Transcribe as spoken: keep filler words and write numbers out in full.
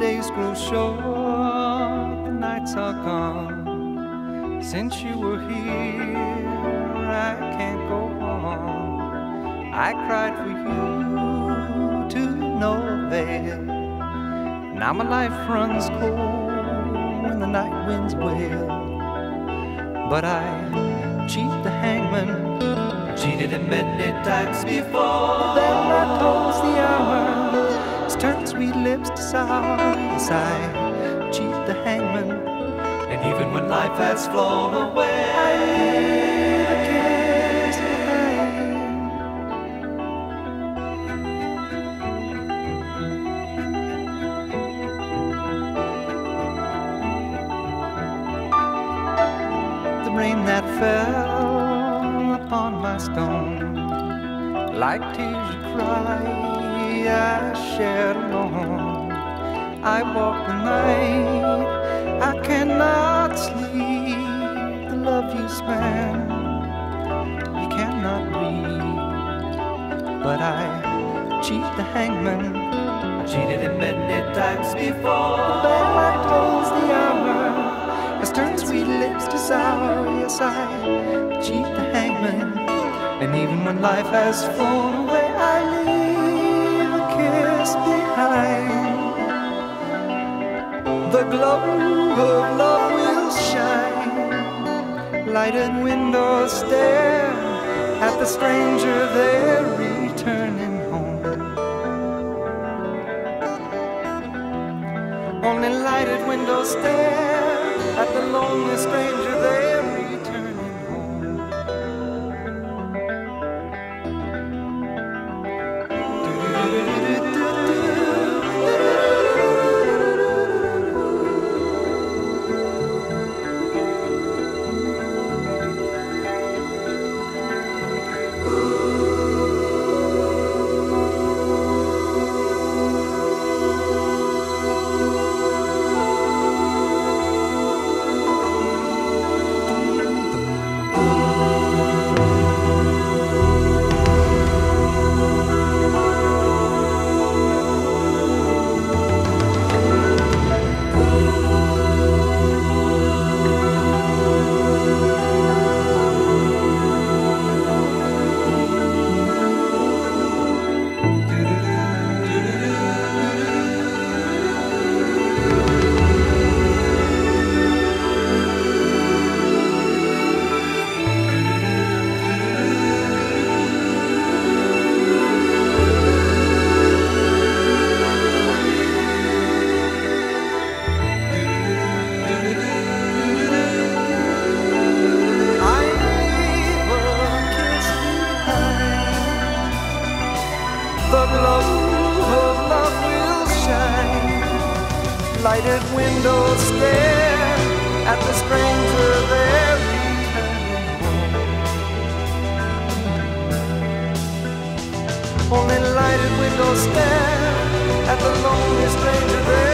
Days grow short, the nights are gone. Since you were here, I can't go on. I cried for you to no avail. Now my life runs cold when the night winds wail. But I cheat the hangman, cheated him many times before. Then I told the hour. Turn sweet lips to sour as I cheat the hangman. And even when life has flown away, I never kiss the rain. The rain that fell upon my stone, like tears you cry I shared alone. I walk the night, I cannot sleep. The love you span, you cannot read. But I cheat the hangman, I cheated him many times before. The bell light tolls the hour, as turn sweet lips to sour. Yes, I cheat the hangman, and even when life has flown away, I leave behind. The glow of love will shine. Lighted windows stare at the stranger there returning home. Only lighted windows stare at the lonely stranger there returning home. The glow of love will shine. Lighted windows stare at the stranger there returning home. Only lighted windows stare at the lonely stranger there.